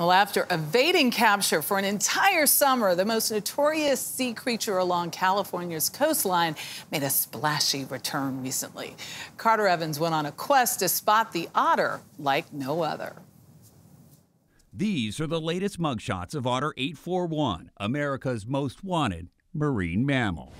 Well, after evading capture for an entire summer, the most notorious sea creature along California's coastline made a splashy return recently. Carter Evans went on a quest to spot the otter like no other. These are the latest mugshots of Otter 841, America's most wanted marine mammal.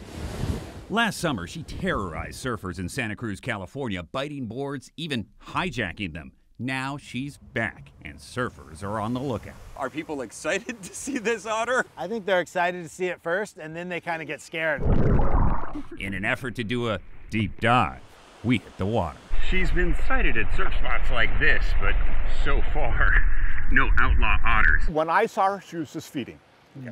Last summer, she terrorized surfers in Santa Cruz, California, biting boards, even hijacking them. Now she's back, and surfers are on the lookout. Are people excited to see this otter? I think they're excited to see it first, and then they kind of get scared. In an effort to do a deep dive, we hit the water. She's been sighted at surf spots like this, but so far, no outlaw otters. When I saw her, she was just feeding,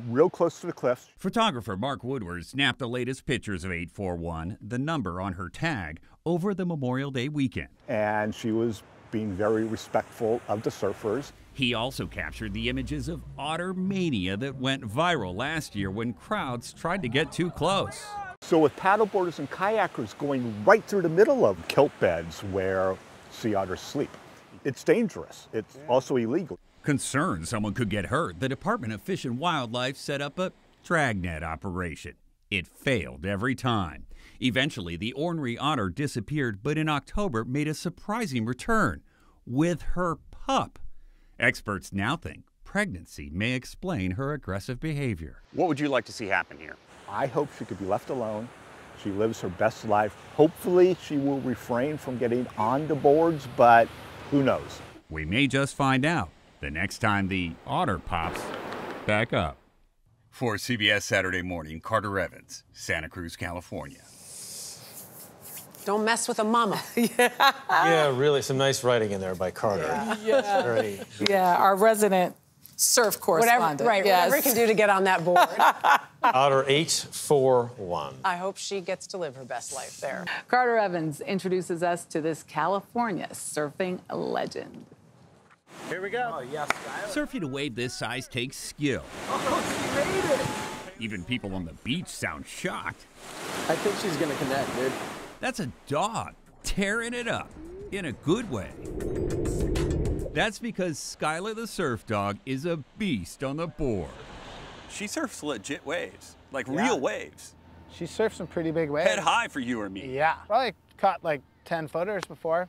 real close to the cliffs. Photographer Mark Woodward snapped the latest pictures of 841, the number on her tag, over the Memorial Day weekend. And she was being very respectful of the surfers. He also captured the images of otter mania that went viral last year when crowds tried to get too close. So with paddleboarders and kayakers going right through the middle of kelp beds where sea otters sleep, it's dangerous. It's also illegal. Concerned someone could get hurt, the Department of Fish and Wildlife set up a dragnet operation. It failed every time. Eventually, the ornery otter disappeared, but in October made a surprising return with her pup. Experts now think pregnancy may explain her aggressive behavior. What would you like to see happen here? I hope she could be left alone. She lives her best life. Hopefully, she will refrain from getting on the boards, but who knows? We may just find out the next time the otter pops back up. For CBS Saturday Morning, Carter Evans, Santa Cruz, California. Don't mess with a mama. Yeah, really, some nice writing in there by Carter. Yeah, very, yeah, our resident surf correspondent. Whatever, right, yes. Whatever we can do to get on that board. Otter 841. I hope she gets to live her best life there. Carter Evans introduces us to this California surfing legend. Here we go. Oh, yes. Surfing a wave this size takes skill. Oh, she made it. Even people on the beach sound shocked. I think she's going to connect, dude. That's a dog tearing it up in a good way. That's because Skylar the surf dog is a beast on the board. She surfs legit waves, like real waves. She surfs some pretty big waves. Head high for you or me. Yeah. Probably caught like 10 footers before.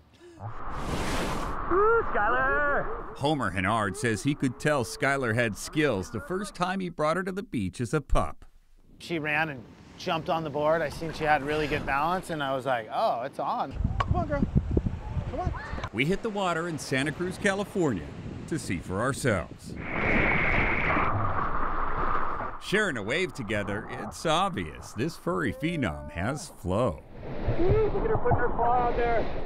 Ooh, Skylar! Homer Hennard says he could tell Skylar had skills the first time he brought her to the beach as a pup. She ran and jumped on the board. I seen she had really good balance, and I was like, oh, it's on. Come on, girl. Come on. We hit the water in Santa Cruz, California to see for ourselves. Sharing a wave together, it's obvious this furry phenom has flow.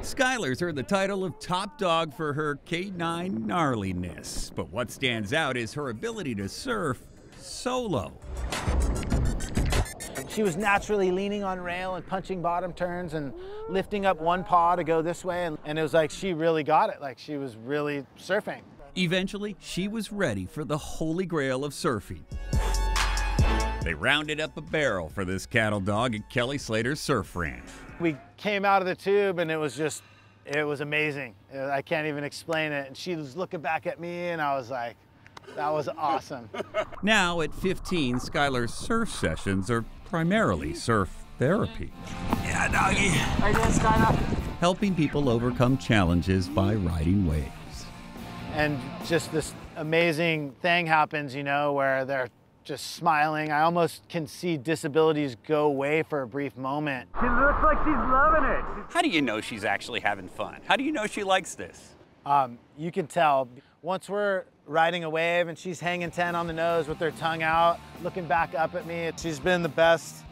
Skylar's earned the title of top dog for her canine gnarliness, but what stands out is her ability to surf solo. She was naturally leaning on rail and punching bottom turns and lifting up one paw to go this way, and it was like she really got it, like she was really surfing. Eventually, she was ready for the holy grail of surfing. They rounded up a barrel for this cattle dog at Kelly Slater's surf ranch. We came out of the tube and it was just, it was amazing. I can't even explain it. And she was looking back at me and I was like, that was awesome. Now at 15, Skylar's surf sessions are primarily surf therapy. Yeah, doggy. Right there, Skylar. Helping people overcome challenges by riding waves. And just this amazing thing happens, you know, where they're just smiling. I almost can see disabilities go away for a brief moment. She looks like she's loving it. How do you know she's actually having fun? How do you know she likes this? You can tell. Once we're riding a wave and she's hanging 10 on the nose with her tongue out, looking back up at me, she's been the best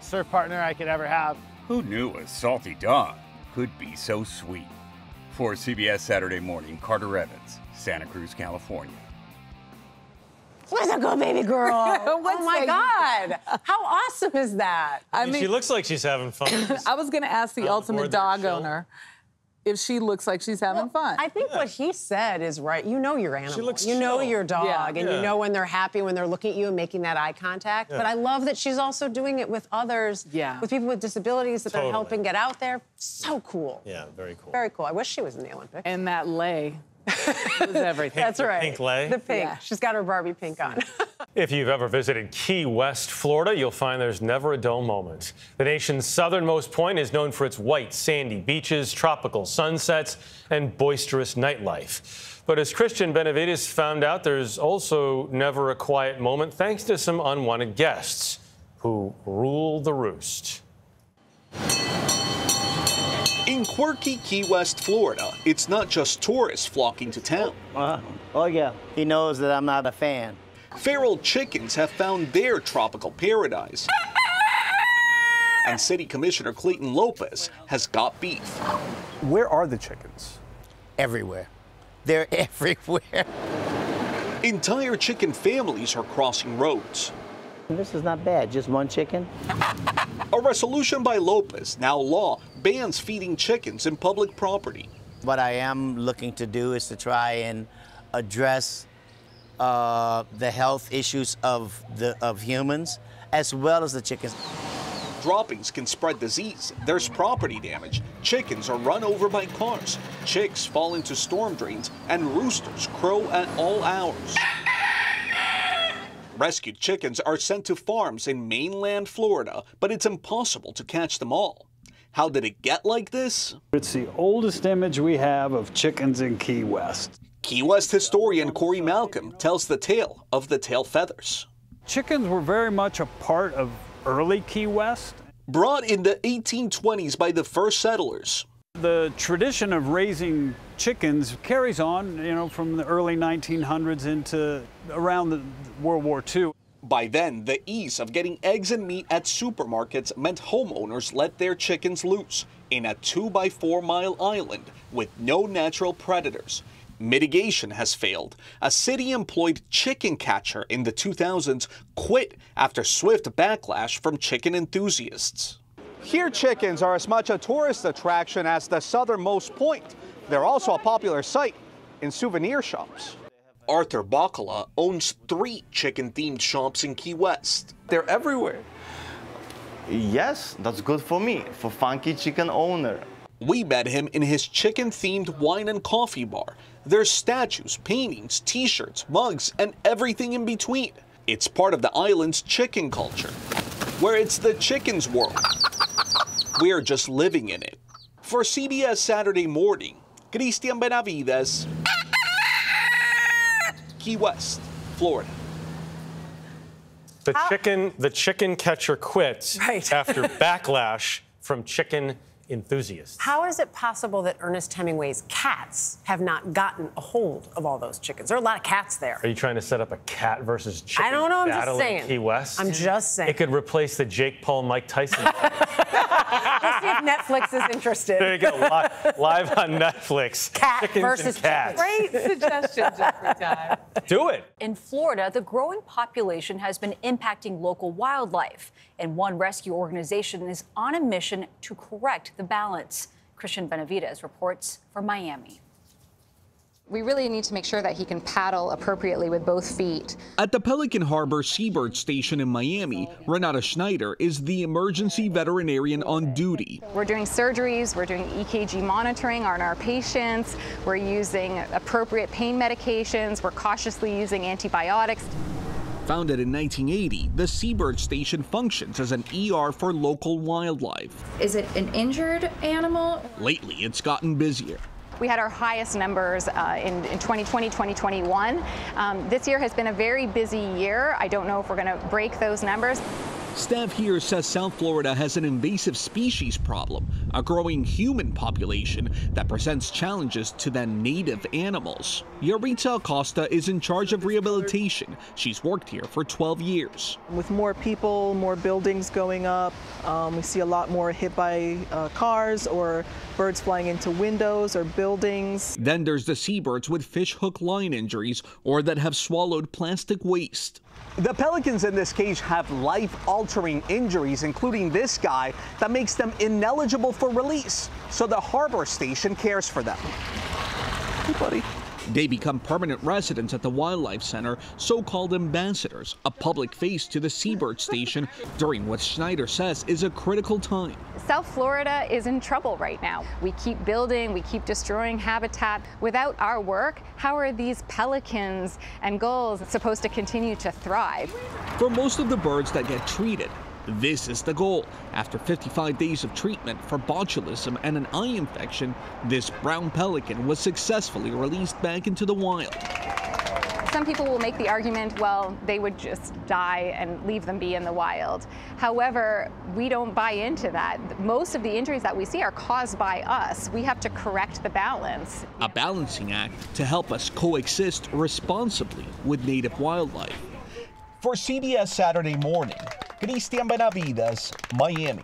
surf partner I could ever have. Who knew a salty dog could be so sweet? For CBS Saturday Morning, Carter Evans, Santa Cruz, California. Where's that girl, baby girl? Oh my God. How awesome is that? I mean, she looks like she's having fun. I was going to ask the ultimate dog owner if she looks like she's having fun. I think what he said is right. You know your animal. She looks chill. Know your dog, and you know when they're happy, when they're looking at you and making that eye contact. But I love that she's also doing it with others, with people with disabilities that they're helping get out there. So cool. Yeah, very cool. Very cool. I wish she was in the Olympics. And that lay. It was everything. That's right. The pink lei. The pink. Yeah. She's got her Barbie pink on. If you've ever visited Key West, Florida, you'll find there's never a dull moment. The nation's southernmost point is known for its white, sandy beaches, tropical sunsets, and boisterous nightlife. But as Christian Benavides found out, there's also never a quiet moment thanks to some unwanted guests who rule the roost. In quirky Key West, Florida, it's not just tourists flocking to town. Oh, yeah. He knows that I'm not a fan. Feral chickens have found their tropical paradise. And City Commissioner Clayton Lopez has got beef. Where are the chickens? Everywhere. They're everywhere. Entire chicken families are crossing roads. This is not bad, just one chicken. A resolution by Lopez, now law, bans feeding chickens in public property. What I am looking to do is to try and address the health issues of humans, as well as the chickens. Droppings can spread disease, there's property damage, chickens are run over by cars, chicks fall into storm drains, and roosters crow at all hours. Rescued chickens are sent to farms in mainland Florida, but it's impossible to catch them all. How did it get like this? It's the oldest image we have of chickens in Key West. Key West historian Corey Malcolm tells the tale of the tail feathers. Chickens were very much a part of early Key West. Brought in the 1820s by the first settlers. The tradition of raising chickens carries on, you know, from the early 1900s into around the World War II. By then, the ease of getting eggs and meat at supermarkets meant homeowners let their chickens loose in a 2-by-4-mile island with no natural predators. Mitigation has failed. A city-employed chicken catcher in the 2000s quit after swift backlash from chicken enthusiasts. Here, chickens are as much a tourist attraction as the southernmost point. They're also a popular sight in souvenir shops. Arthur Bakala owns 3 chicken-themed shops in Key West. They're everywhere. Yes, that's good for me, for funky chicken owner. We met him in his chicken-themed wine and coffee bar. There's statues, paintings, t-shirts, mugs, and everything in between. It's part of the island's chicken culture, where it's the chicken's world. We're just living in it. For CBS Saturday Morning, Christian Benavides, Key West, Florida. The chicken catcher quits after backlash from chicken enthusiasts. How is it possible that Ernest Hemingway's cats have not gotten a hold of all those chickens? There are a lot of cats there. Are you trying to set up a cat versus chicken battle? I don't know, I'm just saying. In Key West? I'm just saying. It could replace the Jake Paul, Mike Tyson. We'll see if Netflix is interested. There you go, live on Netflix. Cat chickens versus cats. Great suggestion, Jeffrey Time. Do it. In Florida, the growing population has been impacting local wildlife, and one rescue organization is on a mission to correct the balance. Christian Benavides reports from Miami. We really need to make sure that he can paddle appropriately with both feet. At the Pelican Harbor Seabird Station in Miami, Renata Schneider is the emergency veterinarian on duty. We're doing surgeries, we're doing EKG monitoring on our patients, we're using appropriate pain medications, we're cautiously using antibiotics. Founded in 1980, the Seabird Station functions as an ER for local wildlife. Is it an injured animal? Lately, it's gotten busier. We had our highest numbers in 2020, 2021. This year has been a very busy year. I don't know if we're going to break those numbers. Staff here says South Florida has an invasive species problem, a growing human population that presents challenges to the native animals. Yorita Acosta is in charge of rehabilitation. She's worked here for 12 years. With more people, more buildings going up, we see a lot more hit by cars or birds flying into windows or buildings. Then there's the seabirds with fish hook line injuries or that have swallowed plastic waste. The pelicans in this cage have life-altering injuries, including this guy, that makes them ineligible for release. So the harbor station cares for them. Hey, buddy. They become permanent residents at the Wildlife Center, so-called ambassadors, a public face to the Seabird Station during what Schneider says is a critical time. South Florida is in trouble right now. We keep building, we keep destroying habitat. Without our work, how are these pelicans and gulls supposed to continue to thrive? For most of the birds that get treated, this is the goal. After 55 days of treatment for botulism and an eye infection, this brown pelican was successfully released back into the wild. Some people will make the argument, well, they would just die and leave them be in the wild. However, we don't buy into that. Most of the injuries that we see are caused by us. We have to correct the balance. A balancing act to help us coexist responsibly with native wildlife. For CBS Saturday Morning, Cristian Benavides, Miami.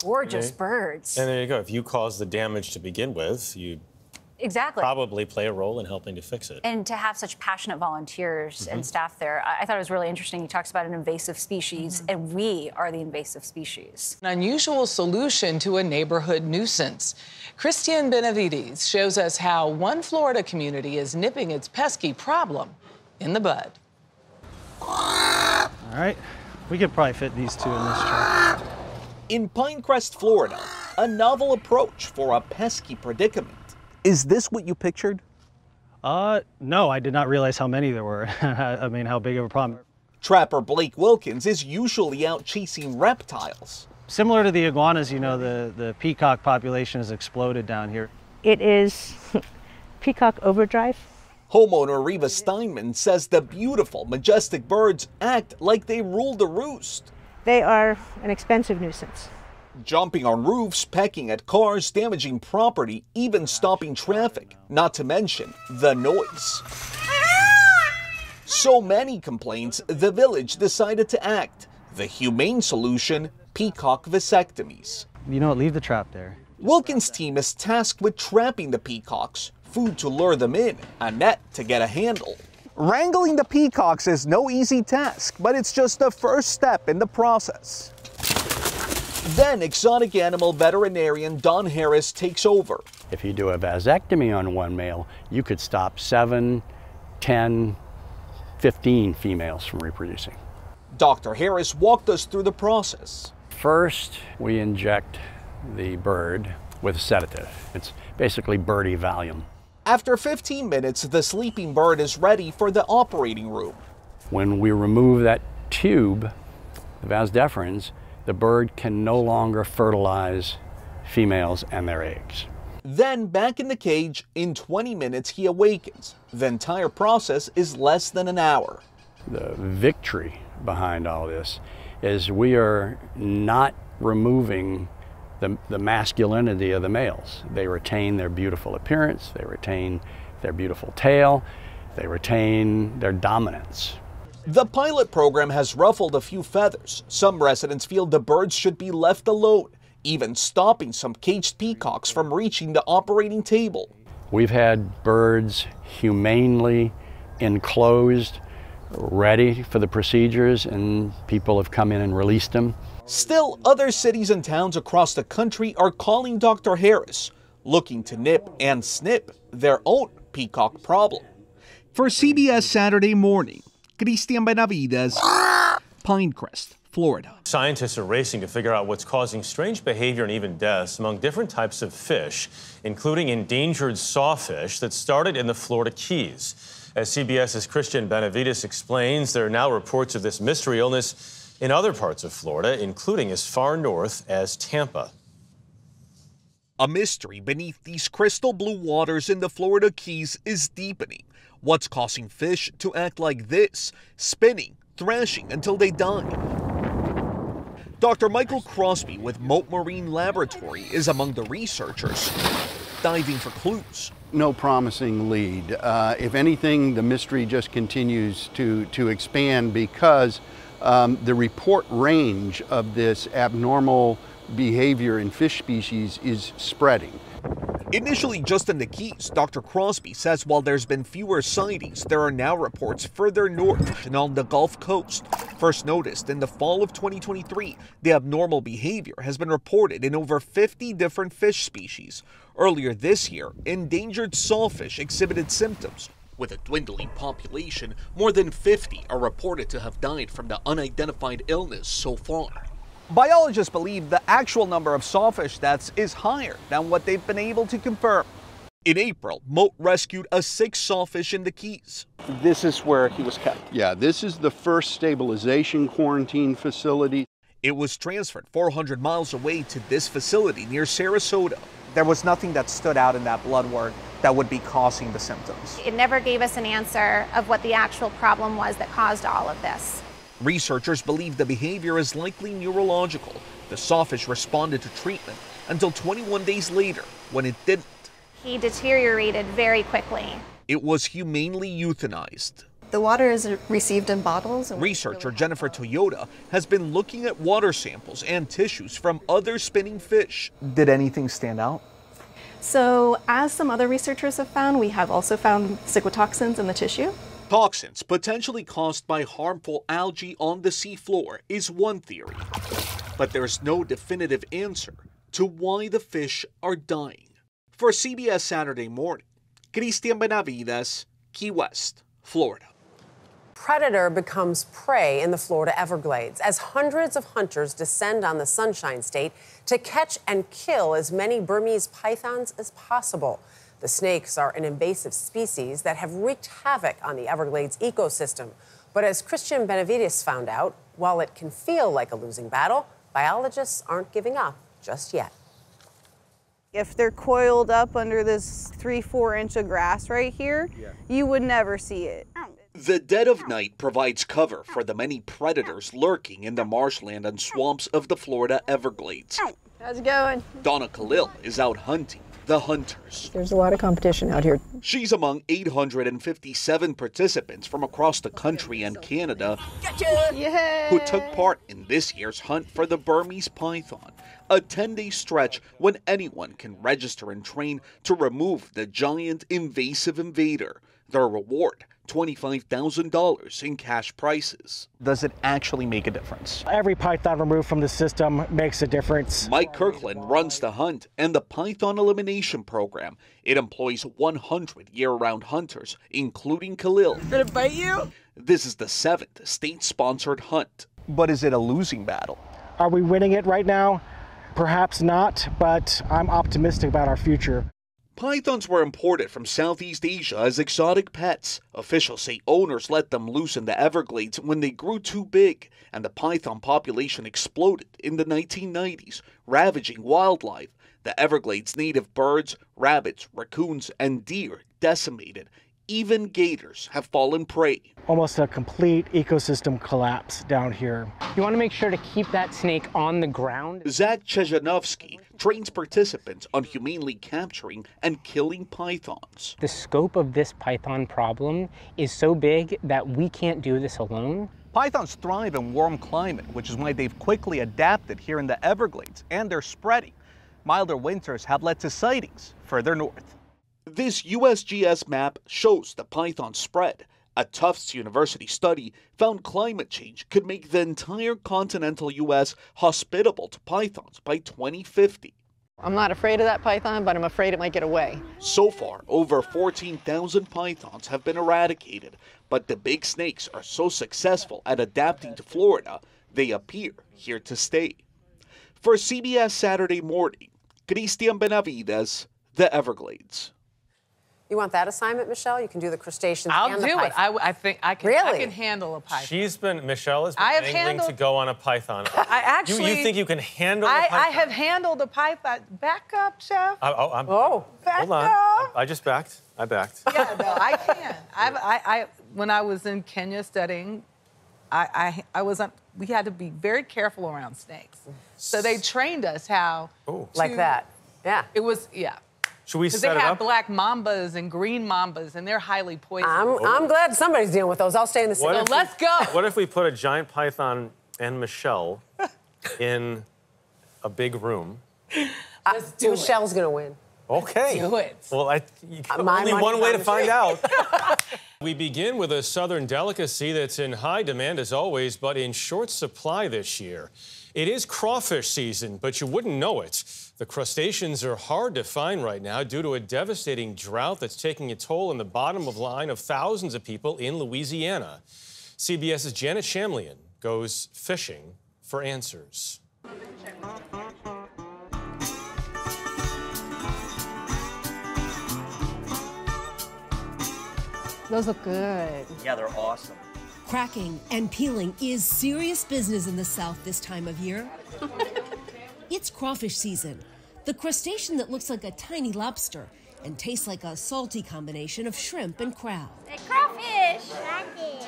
Gorgeous birds. And there you go. If you cause the damage to begin with, you probably play a role in helping to fix it. And to have such passionate volunteers and staff there, I thought it was really interesting. He talks about an invasive species, and we are the invasive species. An unusual solution to a neighborhood nuisance. Cristian Benavides shows us how one Florida community is nipping its pesky problem in the bud. All right, we could probably fit these two in this truck. In Pinecrest, Florida, a novel approach for a pesky predicament. Is this what you pictured? No, I did not realize how many there were. I mean, how big of a problem. Trapper Blake Wilkins is usually out chasing reptiles. Similar to the iguanas, you know, the peacock population has exploded down here. It is peacock overdrive. Homeowner Riva Steinman says the beautiful, majestic birds act like they rule the roost. They are an expensive nuisance. Jumping on roofs, pecking at cars, damaging property, even stopping traffic, not to mention the noise. So many complaints, the village decided to act. The humane solution, peacock vasectomies. You know what, leave the trap there. Wilkins' team is tasked with trapping the peacocks. Food to lure them in, a net to get a handle. Wrangling the peacocks is no easy task, but it's just the first step in the process. Then exotic animal veterinarian Don Harris takes over. If you do a vasectomy on one male, you could stop 7, 10, 15 females from reproducing. Dr. Harris walked us through the process. First, we inject the bird with a sedative. It's basically birdie Valium. After 15 minutes, the sleeping bird is ready for the operating room. When we remove that tube, the vas deferens, the bird can no longer fertilize females and their eggs. Then back in the cage, in 20 minutes, he awakens. The entire process is less than an hour. The victory behind all this is we are not removing the masculinity of the males. They retain their beautiful appearance, they retain their beautiful tail, they retain their dominance. The pilot program has ruffled a few feathers. Some residents feel the birds should be left alone, even stopping some caged peacocks from reaching the operating table. We've had birds humanely enclosed, ready for the procedures, and people have come in and released them. Still, other cities and towns across the country are calling Dr. Harris, looking to nip and snip their own peacock problem. For CBS Saturday Morning, Cristian Benavides, Pinecrest, Florida. Scientists are racing to figure out what's causing strange behavior and even deaths among different types of fish, including endangered sawfish that started in the Florida Keys. As CBS's Cristian Benavides explains, there are now reports of this mystery illness in other parts of Florida, including as far north as Tampa. A mystery beneath these crystal blue waters in the Florida Keys is deepening. What's causing fish to act like this, spinning, thrashing until they die? Dr. Michael Crosby with Mote Marine Laboratory is among the researchers diving for clues. No promising lead. If anything, the mystery just continues to expand because the report range of this abnormal behavior in fish species is spreading. Initially just in the Keys, Dr. Crosby says while there's been fewer sightings, there are now reports further north and on the Gulf Coast. First noticed in the fall of 2023, the abnormal behavior has been reported in over 50 different fish species. Earlier this year, endangered sawfish exhibited symptoms. With a dwindling population, more than 50 are reported to have died from the unidentified illness so far. Biologists believe the actual number of sawfish deaths is higher than what they've been able to confirm. In April, Mote rescued a 6th sawfish in the Keys. This is where he was kept. Yeah, this is the first stabilization quarantine facility. It was transferred 400 miles away to this facility near Sarasota. There was nothing that stood out in that blood work that would be causing the symptoms. It never gave us an answer of what the actual problem was that caused all of this. Researchers believe the behavior is likely neurological. The sawfish responded to treatment until 21 days later, when it didn't. He deteriorated very quickly. It was humanely euthanized. The water is received in bottles. Researcher Jennifer Toyota has been looking at water samples and tissues from other spinning fish. Did anything stand out? So, as some other researchers have found, we have also found ciclotoxins in the tissue. Toxins potentially caused by harmful algae on the seafloor is one theory, but there's no definitive answer to why the fish are dying. For CBS Saturday Morning, Cristian Benavides, Key West, Florida. Predator becomes prey in the Florida Everglades as hundreds of hunters descend on the Sunshine State to catch and kill as many Burmese pythons as possible. The snakes are an invasive species that have wreaked havoc on the Everglades ecosystem. But as Cristian Benavides found out, while it can feel like a losing battle, biologists aren't giving up just yet. If they're coiled up under this 3-4 inch of grass right here, you would never see it. The dead of night provides cover for the many predators lurking in the marshland and swamps of the Florida Everglades. How's it going? Donna Khalil is out hunting the hunters. There's a lot of competition out here. She's among 857 participants from across the country and Canada who took part in this year's hunt for the Burmese python, a 10-day stretch when anyone can register and train to remove the giant invasive invader. Their reward, $25,000 in cash prizes. Does it actually make a difference? Every python removed from the system makes a difference. Mike Kirkland runs the hunt and the python elimination program. It employs 100 year-round hunters, including Khalil. Did it bite you? This is the 7th state-sponsored hunt. But is it a losing battle? Are we winning it right now? Perhaps not, but I'm optimistic about our future. Pythons were imported from Southeast Asia as exotic pets. Officials say owners let them loose in the Everglades when they grew too big, and the python population exploded in the 1990s, ravaging wildlife. The Everglades' native birds, rabbits, raccoons, and deer decimated. Even gators have fallen prey. Almost a complete ecosystem collapse down here. You want to make sure to keep that snake on the ground. Zach Czeszynowski trains participants on humanely capturing and killing pythons. The scope of this python problem is so big that we can't do this alone. Pythons thrive in warm climate, which is why they've quickly adapted here in the Everglades, and they're spreading. Milder winters have led to sightings further north. This USGS map shows the python spread. A Tufts University study found climate change could make the entire continental U.S. hospitable to pythons by 2050. I'm not afraid of that python, but I'm afraid it might get away. So far, over 14,000 pythons have been eradicated, but the big snakes are so successful at adapting to Florida, they appear here to stay. For CBS Saturday Morning, Cristian Benavides, the Everglades. You want that assignment, Michelle? You can do the crustaceans and the python. I'll do it. I think I can. Really? I can handle a python. Michelle has been angling to go on a python. I actually. You think you can handle a python? I have handled a python. Back up, Chef. Hold on. I just backed. Yeah, no, I can. When I was in Kenya studying, I was on. We had to be very careful around snakes. So they trained us how. Ooh. Like that. Yeah. It was. Yeah. Should we set it up? Because they have black mambas and green mambas, and they're highly poisonous. I'm glad somebody's dealing with those. I'll stay in the city. So let's go. What if we put a giant python and Michelle in a big room? Let's do Michelle's going to win. Okay. Let's do it. Well, only one way to find out. We begin with a southern delicacy that's in high demand as always, but in short supply this year. It is crawfish season, but you wouldn't know it. The crustaceans are hard to find right now due to a devastating drought that's taking a toll on the bottom of line of thousands of people in Louisiana. CBS's Janet Shamlian goes fishing for answers. Those look good. Yeah, they're awesome. Cracking and peeling is serious business in the South this time of year. It's crawfish season. The crustacean that looks like a tiny lobster and tastes like a salty combination of shrimp and crab. Hey, crawfish! Crawfish.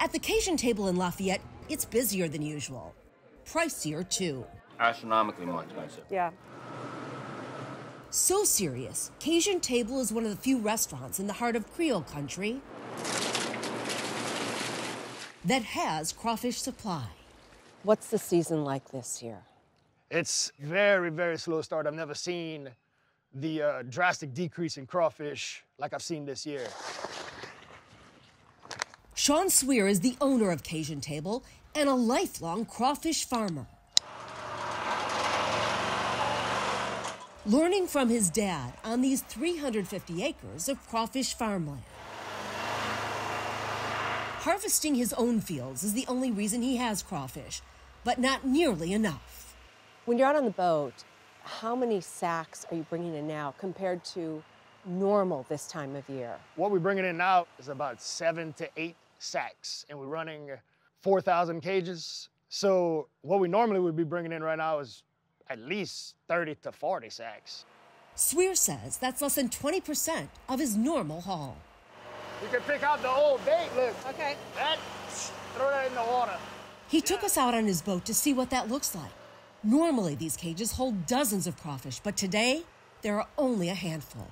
At the Cajun table in Lafayette, it's busier than usual. Pricier, too. Astronomically more expensive. Yeah. So serious, Cajun Table is one of the few restaurants in the heart of Creole country that has crawfish supply. What's the season like this year? It's very, very slow start. I've never seen the drastic decrease in crawfish like I've seen this year. Sean Sweer is the owner of Cajun Table and a lifelong crawfish farmer. Learning from his dad on these 350 acres of crawfish farmland. Harvesting his own fields is the only reason he has crawfish, but not nearly enough. When you're out on the boat, how many sacks are you bringing in now compared to normal this time of year? What we're bringing in now is about 7 to 8 sacks, and we're running 4,000 cages. So what we normally would be bringing in right now is at least 30 to 40 sacks. Sweer says that's less than 20% of his normal haul. You can pick out the old bait, look. Okay. That, throw that in the water. He took us out on his boat to see what that looks like. Normally, these cages hold dozens of crawfish, but today, there are only a handful.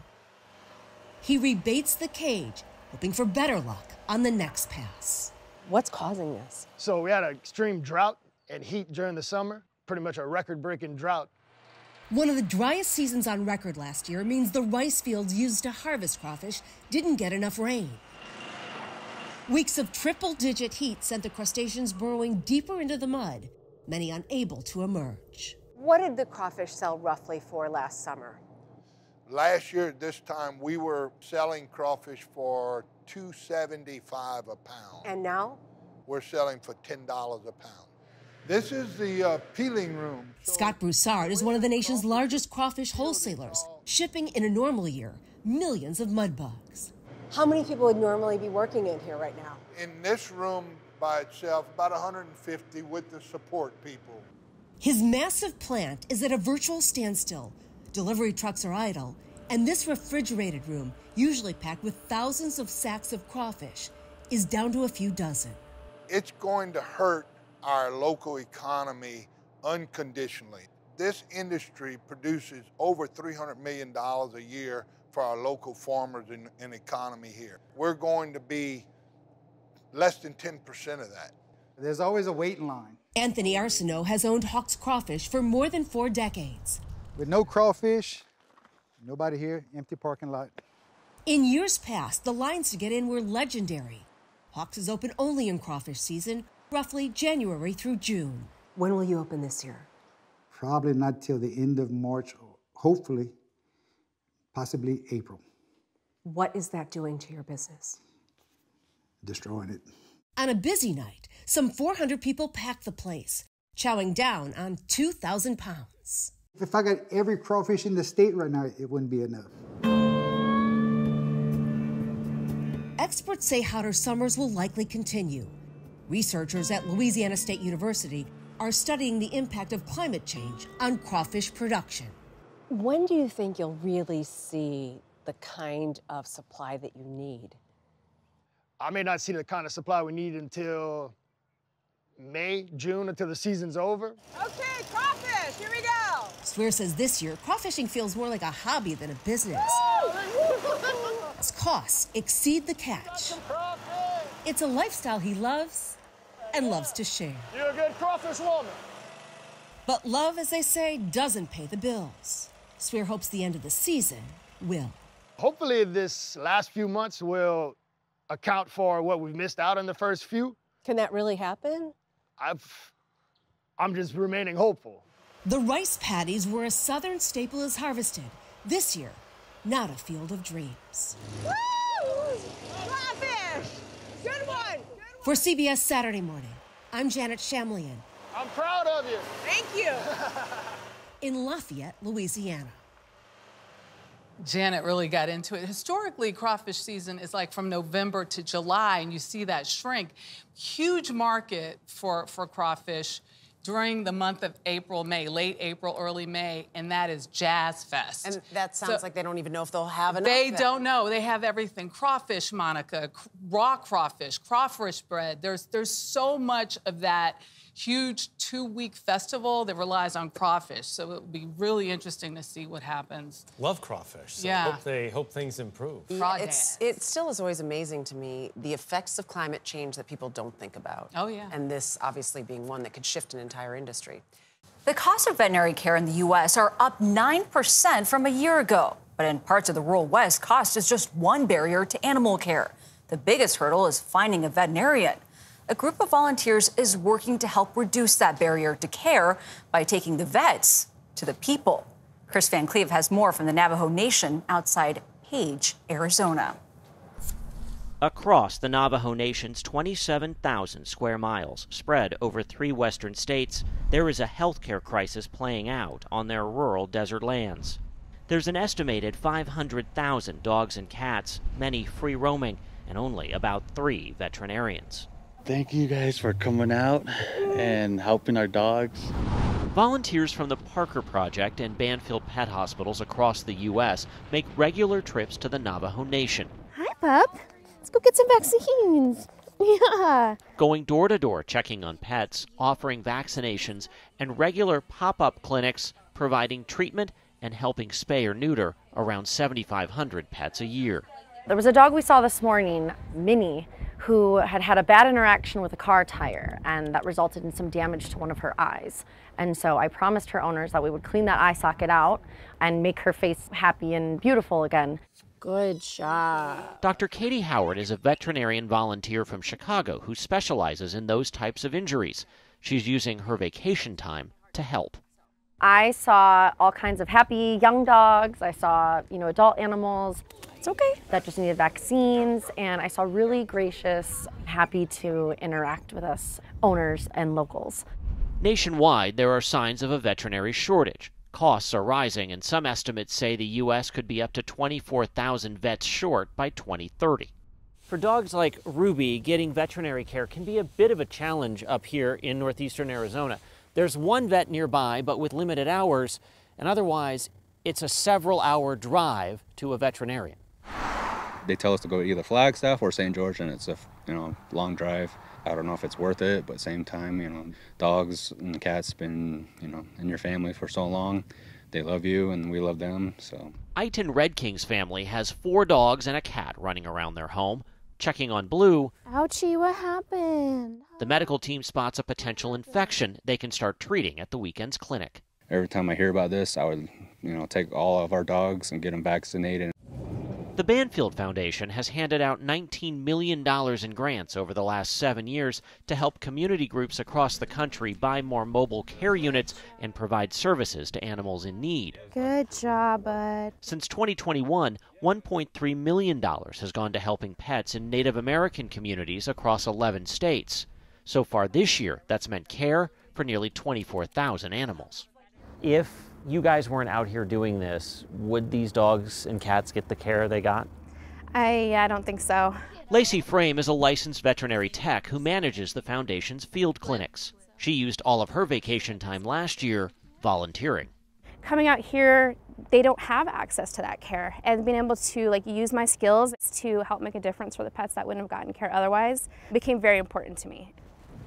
He rebaits the cage, hoping for better luck on the next pass. What's causing this? So we had an extreme drought and heat during the summer. Pretty much a record-breaking drought. One of the driest seasons on record last year means the rice fields used to harvest crawfish didn't get enough rain. Weeks of triple-digit heat sent the crustaceans burrowing deeper into the mud, many unable to emerge. What did the crawfish sell roughly for last summer? Last year at this time, we were selling crawfish for $2.75 a pound. And now? We're selling for $10 a pound. This is the peeling room. Scott Broussard is one of the nation's largest crawfish wholesalers, shipping in a normal year millions of mud bugs. How many people would normally be working in here right now? In this room by itself, about 150 with the support people. His massive plant is at a virtual standstill. Delivery trucks are idle, and this refrigerated room, usually packed with thousands of sacks of crawfish, is down to a few dozen. It's going to hurt our local economy unconditionally. This industry produces over $300 million a year for our local farmers and economy here. We're going to be less than 10% of that. There's always a waiting line. Anthony Arsenault has owned Hawks Crawfish for more than 4 decades. With no crawfish, nobody here, empty parking lot. In years past, the lines to get in were legendary. Hawks is open only in crawfish season, roughly January through June. When will you open this year? Probably not till the end of March, hopefully, possibly April. What is that doing to your business? Destroying it. On a busy night, some 400 people pack the place, chowing down on 2,000 pounds. If I got every crawfish in the state right now, it wouldn't be enough. Experts say hotter summers will likely continue. Researchers at Louisiana State University are studying the impact of climate change on crawfish production. When do you think you'll really see the kind of supply that you need? I may not see the kind of supply we need until May, June, until the season's over. Okay, crawfish, here we go. Sweer says this year, crawfishing feels more like a hobby than a business. Its costs exceed the catch. It's a lifestyle he loves and loves to share. You're a good crawfish woman. But love, as they say, doesn't pay the bills. Sweer hopes the end of the season will. Hopefully this last few months will account for what we've missed out on the first few. Can that really happen? I'm just remaining hopeful. The rice paddies where a southern staple is harvested. This year, not a field of dreams. Woo! Flatfish! Good one! For CBS Saturday Morning, I'm Janet Shamlian. I'm proud of you. Thank you. In Lafayette, Louisiana. Janet really got into it. Historically, crawfish season is like from November to July, and you see that shrink. Huge market for crawfish during the month of April, May, late April, early May, and that is Jazz Fest. And that sounds like they don't even know if they'll have enough. They don't know. They have everything. Crawfish, Monica, raw crawfish, crawfish bread. There's so much of that huge two-week festival that relies on crawfish. So it will be really interesting to see what happens. Love crawfish. So yeah. Hope things improve. Yeah, it still is always amazing to me, the effects of climate change that people don't think about. Oh, yeah. And this obviously being one that could shift an entire industry. The cost of veterinary care in the U.S. are up 9% from a year ago. But in parts of the rural West, cost is just one barrier to animal care. The biggest hurdle is finding a veterinarian. A group of volunteers is working to help reduce that barrier to care by taking the vets to the people. Chris Van Cleve has more from the Navajo Nation outside Page, Arizona. Across the Navajo Nation's 27,000 square miles, spread over 3 western states, there is a healthcare crisis playing out on their rural desert lands. There's an estimated 500,000 dogs and cats, many free roaming, and only about 3 veterinarians. Thank you guys for coming out and helping our dogs. Volunteers from the Parker Project and Banfield Pet Hospitals across the U.S. make regular trips to the Navajo Nation. Hi, pup. Let's go get some vaccines. Yeah. Going door to door, checking on pets, offering vaccinations, and regular pop-up clinics providing treatment and helping spay or neuter around 7,500 pets a year. There was a dog we saw this morning, Minnie, who had had a bad interaction with a car tire, and that resulted in some damage to one of her eyes. And so I promised her owners that we would clean that eye socket out and make her face happy and beautiful again. Good job. Dr. Katie Howard is a veterinarian volunteer from Chicago who specializes in those types of injuries. She's using her vacation time to help. I saw all kinds of happy young dogs. I saw, adult animals. Okay. That just needed vaccines, and I saw really gracious, happy to interact with us, owners and locals. Nationwide, there are signs of a veterinary shortage. Costs are rising, and some estimates say the U.S. could be up to 24,000 vets short by 2030. For dogs like Ruby, getting veterinary care can be a bit of a challenge up here in northeastern Arizona. There's one vet nearby, but with limited hours, and otherwise, it's a several-hour drive to a veterinarian. They tell us to go to either Flagstaff or St. George, and it's a long drive. I don't know if it's worth it, but same time, dogs and cats been, in your family for so long. They love you, and we love them, so. Eitan Red King's family has 4 dogs and a cat running around their home. Checking on Blue. Ouchie, what happened? The medical team spots a potential infection they can start treating at the weekend's clinic. Every time I hear about this, I would, take all of our dogs and get them vaccinated. The Banfield Foundation has handed out $19 million in grants over the last 7 years to help community groups across the country buy more mobile care units and provide services to animals in need. Good job, bud. Since 2021, $1.3 million has gone to helping pets in Native American communities across 11 states. So far this year, that's meant care for nearly 24,000 animals. If you guys weren't out here doing this, would these dogs and cats get the care they got? I don't think so. Lacey Frame is a licensed veterinary tech who manages the foundation's field clinics. She used all of her vacation time last year volunteering. Coming out here, they don't have access to that care, and being able to use my skills to help make a difference for the pets that wouldn't have gotten care otherwise became very important to me.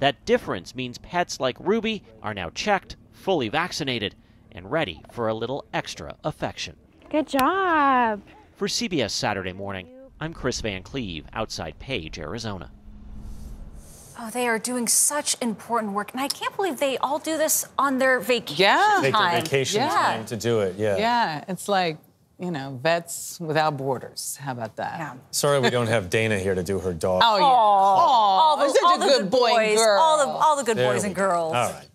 That difference means pets like Ruby are now checked, fully vaccinated, and ready for a little extra affection. Good job. For CBS Saturday Morning, I'm Chris Van Cleve, outside Page, Arizona. Oh, they are doing such important work, and I can't believe they all do this on their vacation time. Take their vacation time to do it, yeah. Yeah, it's like you know, Vets Without Borders. How about that? Yeah. Sorry we don't have Dana here to do her dog. Oh, yeah. All the good boys and girls. All the good boys and girls. All right.